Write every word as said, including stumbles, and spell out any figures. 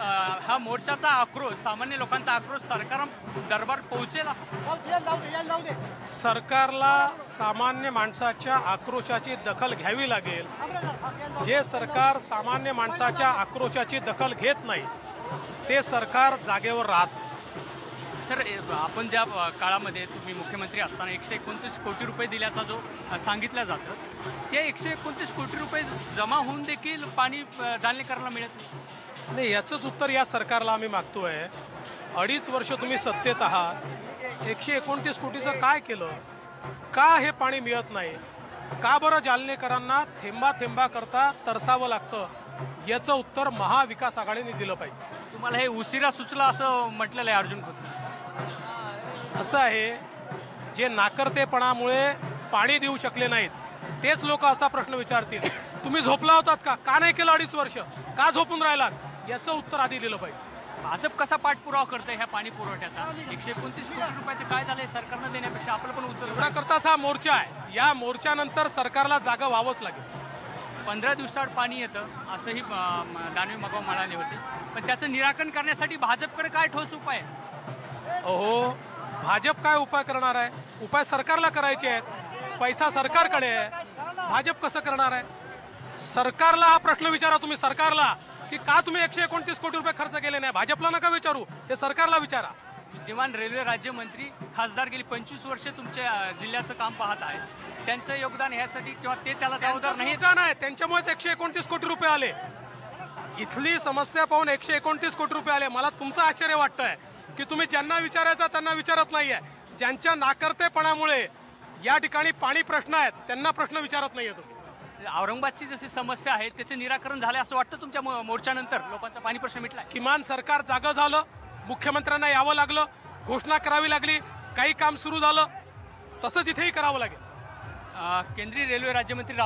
हा मोर्चाचा आक्रोश, सामान्य लोकांचा आक्रोश सरकार दरबार पोहोचेल असं? सरकारला सामान्य माणसाच्या आक्रोशाची दखल घ्यावी लागेल. जे सरकार सामान्य माणसाच्या आक्रोशाची दखल घेत नाही ते सरकार जागेवर राहत. सर, आपण ज्या काळामध्ये तुम्ही मुख्यमंत्री असताना एकशे एकोणतीस कोटी रुपये दिल्याचा जो सांगितलं जातं, ते एकशे एकोणतीस कोटी रुपये जमा होऊन देखील पाणी जालनेकरांना मिळत नाही. याचंच उत्तर या सरकारला आम्ही मागतो आहे. अडीच वर्ष तुम्ही सत्तेत आहात, एकशे एकोणतीस कोटीचं काय केलं? का हे पाणी मिळत नाही? का बरं जालनेकरांना थेंबा थेंबा करता तरसावं लागतं? याचं उत्तर महाविकास आघाडीने दिलं पाहिजे. तुम्हाला हे उशिरा सुचलं असं म्हटलेलं आहे अर्जुन खोत. असं आहे, जे नाकर्तेपणामुळे पाणी देऊ शकले नाहीत तेच लोक असा प्रश्न विचारतील, तुम्ही झोपला होतात का? का नाही केलं अडीच वर्ष? का झोपून राहिलात? याचं उत्तर आधी दिलं पाहिजे. भाजप कसा पाठपुरावा करतोय ह्या पाणी पुरवठ्याचा? एकशे एकोणतीस कोटी रुपयाचं काय झालंय सरकारनं देण्यापेक्षा आपलं पण उत्तर एवढ्याकरताच हा मोर्चा आहे. या मोर्चानंतर सरकारला जागा व्हावंच लागेल. पंधरा दिवसाआड पाणी येतं असंही दानवे मगाव म्हणाले होते, पण त्याचं निराकरण करण्यासाठी भाजपकडे काय ठोस उपाय आहे? अहो, भाजप काय उपाय करणार आहे? उपाय सरकारला करायचे आहेत. पैसा सरकारकडे आहे, भाजप कसं करणार आहे? सरकारला हा प्रश्न विचारा तुम्ही सरकारला, की का तुम्ही एकशे एकोणतीस कोटी रुपये खर्च केले नाही. भाजपला नका विचारू, हे सरकारला विचारा. विद्यमान रेल्वे राज्यमंत्री खासदार गेली पंचवीस वर्षे तुमच्या जिल्ह्याचं काम पाहत आहेत, त्यांचं योगदान ह्यासाठी किंवा ते त्याला जबाबदार नाही आहे, त्यांच्यामुळेच एकशे एकोणतीस कोटी रुपये आले. इथली समस्या पाहून एकशे एकोणतीस कोटी रुपये आले. मला तुमचं आश्चर्य वाटतंय की तुम्ही ज्यांना विचारायचा त्यांना विचारत नाहीये. ज्यांच्या नाकर्तेपणामुळे या ठिकाणी पाणी प्रश्न आहेत त्यांना प्रश्न विचारत नाहीये तुम्ही. औरंगाबादची जशी समस्या आहे त्याचे निराकरण झाले असं वाटतं तुमच्या मोर्चानंतर? लोकांचा पाणी प्रश्न मिटला. किमान सरकार जागा झालं, मुख्यमंत्र्यांना यावं लागलं, घोषणा करावी लागली, काही काम सुरू झालं. तसंच इथेही करावं लागेल. केंद्रीय रेल्वे राज्यमंत्री